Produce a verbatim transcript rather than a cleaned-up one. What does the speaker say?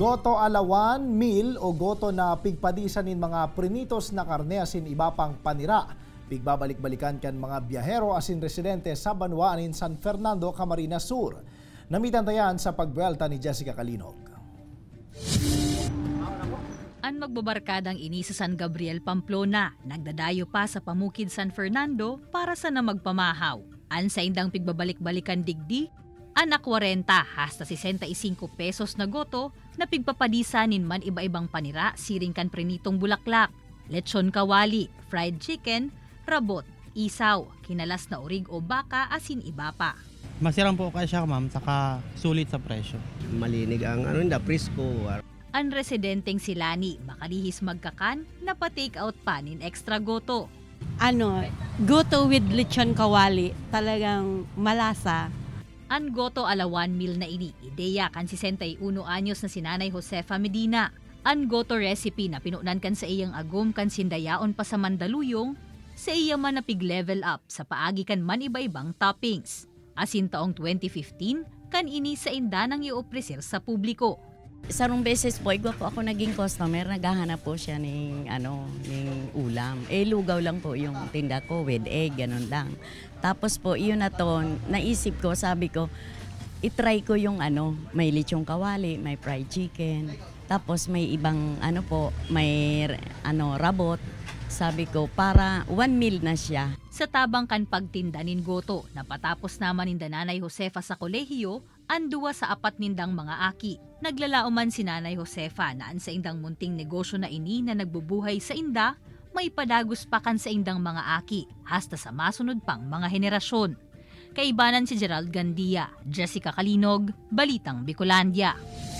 Goto alawan, meal o goto na pigpadisanin mga prinitos na karne asin iba pang panira. Pigbabalik-balikan kan mga biyahero asin residente sa banwa anin San Fernando, Camarines Sur. Namitantayan sa pagbuelta ni Jessica Kalinog. Ang magbabarkadang ini sa San Gabriel Pamplona, nagdadayo pa sa pamukid San Fernando para sa namagpamahaw. Ang sa indang pigbabalik-balikan digdi, anak forty hasta sesenta y cinco pesos na goto na pigpapadisanin man iba-ibang panira siring kan prinitong bulaklak, lechon kawali, fried chicken, rabot, isaw, kinalas na urig o baka asin iba pa. Masirang po kasi siya ma'am, saka sulit sa presyo. Malinig ang ano nda, presko. Ang residenteng Silani, makalihis magkakan, napatake out pa nin extra goto. Ano, goto with lechon kawali, talagang malasa. Ang goto alawan meal na ini, ideya kan sesenta y uno anyos na sinanay Josefa Medina. Ang goto recipe na pinunan kan sa iyang agom kan sindayaon pa sa Mandaluyong, sa iyang man napig-level up sa paagi kan man iba-ibang toppings. Asin taong twenty fifteen, kan ini sa inda nang iopresir sa publiko. Sarong beses po, igwa po ako naging customer, naghahanap po siya ng, ano, ng ulam. Eh, lugaw lang po yung tinda ko, with egg, ganun lang. Tapos po, yun na to, naisip ko, sabi ko, itry ko yung ano, may lechong kawali, may fried chicken, tapos may ibang, ano po, may ano, rabot. Sabi ko, para one meal na siya. Sa tabang kan pagtindanin goto, napatapos naman ninda Nanay Josefa sa kolehiyo, ang duwa sa apat nindang mga aki. Naglalauman si Nanay Josefa na an sa indang munting negosyo na ini na nagbubuhay sa inda, may padagos pa kan sa indang mga aki, hasta sa masunod pang mga henerasyon. Kaibanan si Gerald Gandia, Jessica Kalinog, Balitang Bikolandia.